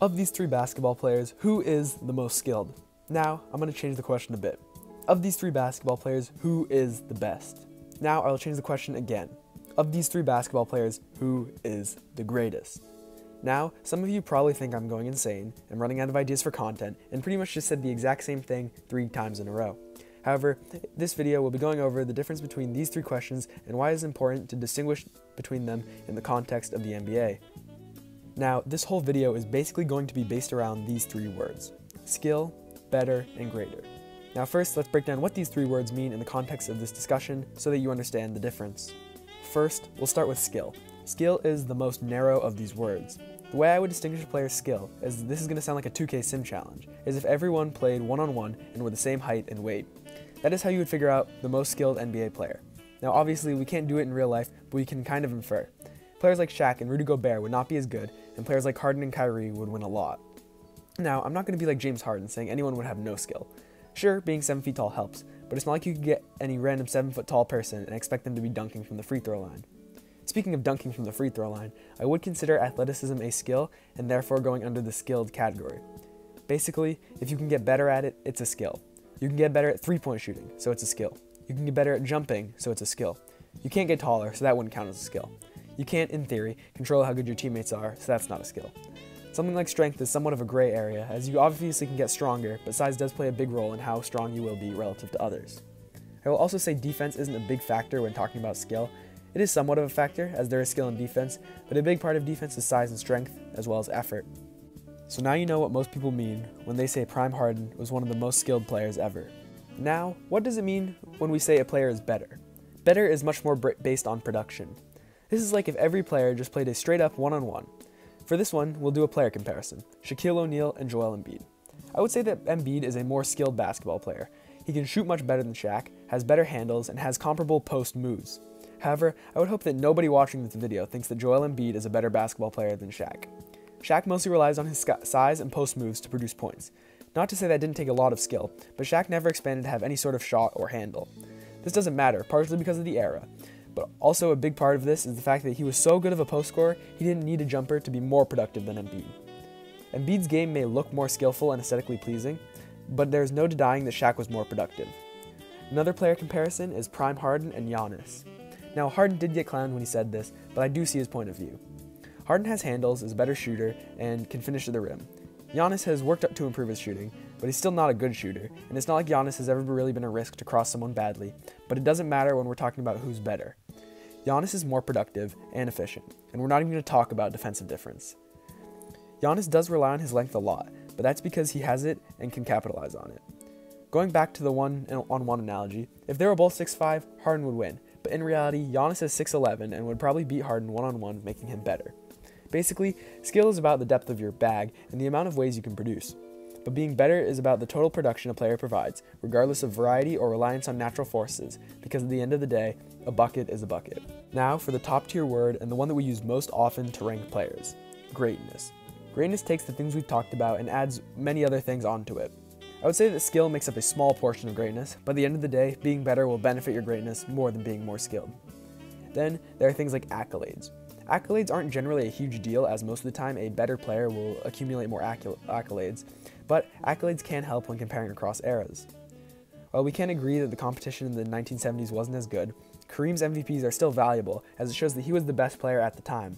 Of these three basketball players, who is the most skilled? Now, I'm going to change the question a bit. Of these three basketball players, who is the best? Now, I'll change the question again. Of these three basketball players, who is the greatest? Now, some of you probably think I'm going insane and running out of ideas for content and pretty much just said the exact same thing 3 times in a row. However, this video will be going over the difference between these three questions and why it's important to distinguish between them in the context of the NBA. Now, this whole video is basically going to be based around these 3 words: skill, better, and greater. Now first, let's break down what these 3 words mean in the context of this discussion so that you understand the difference. First, we'll start with skill. Skill is the most narrow of these words. The way I would distinguish a player's skill, as this is going to sound like a 2K sim challenge, is if everyone played one-on-one and were the same height and weight. That is how you would figure out the most skilled NBA player. Now obviously, we can't do it in real life, but we can kind of infer. Players like Shaq and Rudy Gobert would not be as good, and players like Harden and Kyrie would win a lot. Now, I'm not going to be like James Harden saying anyone would have no skill. Sure, being 7 feet tall helps, but it's not like you could get any random 7 foot tall person and expect them to be dunking from the free throw line. Speaking of dunking from the free throw line, I would consider athleticism a skill and therefore going under the skilled category. Basically, if you can get better at it, it's a skill. You can get better at 3-point shooting, so it's a skill. You can get better at jumping, so it's a skill. You can't get taller, so that wouldn't count as a skill. You can't, in theory, control how good your teammates are, so that's not a skill. Something like strength is somewhat of a gray area, as you obviously can get stronger, but size does play a big role in how strong you will be relative to others. I will also say defense isn't a big factor when talking about skill. It is somewhat of a factor, as there is skill in defense, but a big part of defense is size and strength, as well as effort. So now you know what most people mean when they say Prime Harden was one of the most skilled players ever. Now, what does it mean when we say a player is better? Better is much more based on production. This is like if every player just played a straight up one-on-one. For this one, we'll do a player comparison, Shaquille O'Neal and Joel Embiid. I would say that Embiid is a more skilled basketball player. He can shoot much better than Shaq, has better handles, and has comparable post moves. However, I would hope that nobody watching this video thinks that Joel Embiid is a better basketball player than Shaq. Shaq mostly relies on his size and post moves to produce points. Not to say that didn't take a lot of skill, but Shaq never expanded to have any sort of shot or handle. This doesn't matter, partially because of the era. But also a big part of this is the fact that he was so good of a post scorer, he didn't need a jumper to be more productive than Embiid. Embiid's game may look more skillful and aesthetically pleasing, but there's no denying that Shaq was more productive. Another player comparison is Prime Harden and Giannis. Now Harden did get clowned when he said this, but I do see his point of view. Harden has handles, is a better shooter, and can finish to the rim. Giannis has worked up to improve his shooting, but he's still not a good shooter, and it's not like Giannis has ever really been a risk to cross someone badly, but it doesn't matter when we're talking about who's better. Giannis is more productive and efficient, and we're not even going to talk about defensive difference. Giannis does rely on his length a lot, but that's because he has it and can capitalize on it. Going back to the one-on-one analogy, if they were both 6'5", Harden would win, but in reality, Giannis is 6'11", and would probably beat Harden one-on-one, making him better. Basically, skill is about the depth of your bag and the amount of ways you can produce. But being better is about the total production a player provides, regardless of variety or reliance on natural forces, because at the end of the day, a bucket is a bucket. Now for the top tier word and the one that we use most often to rank players, greatness. Greatness takes the things we've talked about and adds many other things onto it. I would say that skill makes up a small portion of greatness, but at the end of the day, being better will benefit your greatness more than being more skilled. Then there are things like accolades. Accolades aren't generally a huge deal, as most of the time a better player will accumulate more accolades, but accolades can help when comparing across eras. While we can agree that the competition in the 1970s wasn't as good, Kareem's MVPs are still valuable, as it shows that he was the best player at the time.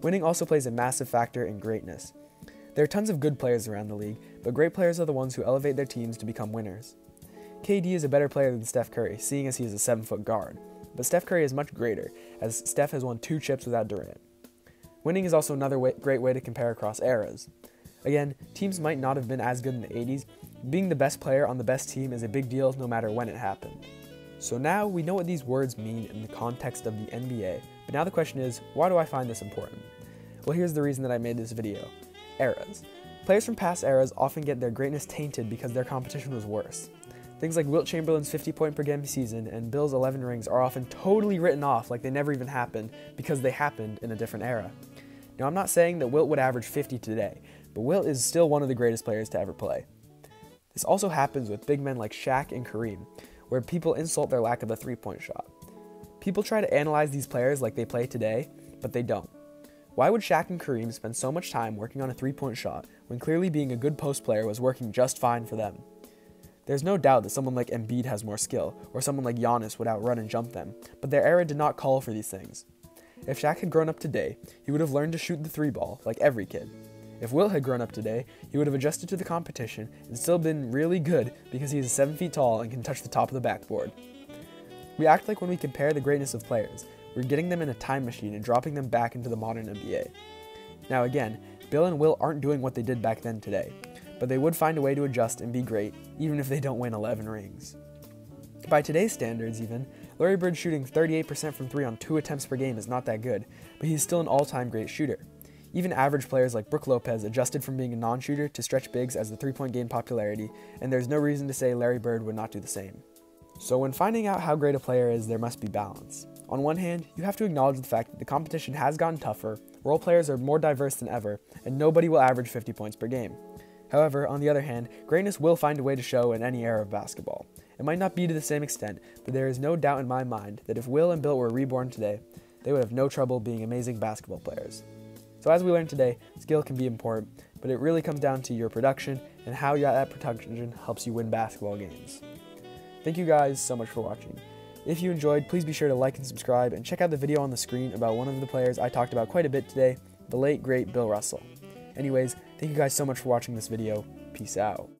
Winning also plays a massive factor in greatness. There are tons of good players around the league, but great players are the ones who elevate their teams to become winners. KD is a better player than Steph Curry, seeing as he is a 7-foot guard. But Steph Curry is much greater, as Steph has won 2 chips without Durant. Winning is also another great way to compare across eras. Again, teams might not have been as good in the 80s. Being the best player on the best team is a big deal no matter when it happened. So now we know what these words mean in the context of the NBA, but now the question is, why do I find this important? Well, here's the reason that I made this video. Eras. Players from past eras often get their greatness tainted because their competition was worse. Things like Wilt Chamberlain's 50-point-per-game season and Bill's 11 rings are often totally written off like they never even happened because they happened in a different era. Now, I'm not saying that Wilt would average 50 today, but Wilt is still one of the greatest players to ever play. This also happens with big men like Shaq and Kareem, where people insult their lack of a 3-point shot. People try to analyze these players like they play today, but they don't. Why would Shaq and Kareem spend so much time working on a three-point shot when clearly being a good post player was working just fine for them? There's no doubt that someone like Embiid has more skill, or someone like Giannis would outrun and jump them, but their era did not call for these things. If Shaq had grown up today, he would have learned to shoot the three ball, like every kid. If Wilt had grown up today, he would have adjusted to the competition and still been really good because he is 7 feet tall and can touch the top of the backboard. We act like when we compare the greatness of players, we're getting them in a time machine and dropping them back into the modern NBA. Now again, Bill and Wilt aren't doing what they did back then today, but they would find a way to adjust and be great, even if they don't win 11 rings. By today's standards even, Larry Bird shooting 38% from 3 on 2 attempts per game is not that good, but he's still an all-time great shooter. Even average players like Brooke Lopez adjusted from being a non-shooter to stretch bigs as the three-point game popularity, and there's no reason to say Larry Bird would not do the same. So when finding out how great a player is, there must be balance. On one hand, you have to acknowledge the fact that the competition has gotten tougher, role players are more diverse than ever, and nobody will average 50 points per game. However, on the other hand, greatness will find a way to show in any era of basketball. It might not be to the same extent, but there is no doubt in my mind that if Will and Bill were reborn today, they would have no trouble being amazing basketball players. So as we learned today, skill can be important, but it really comes down to your production and how that production helps you win basketball games. Thank you guys so much for watching. If you enjoyed, please be sure to like and subscribe, and check out the video on the screen about one of the players I talked about quite a bit today, the late great Bill Russell. Anyways, thank you guys so much for watching this video. Peace out.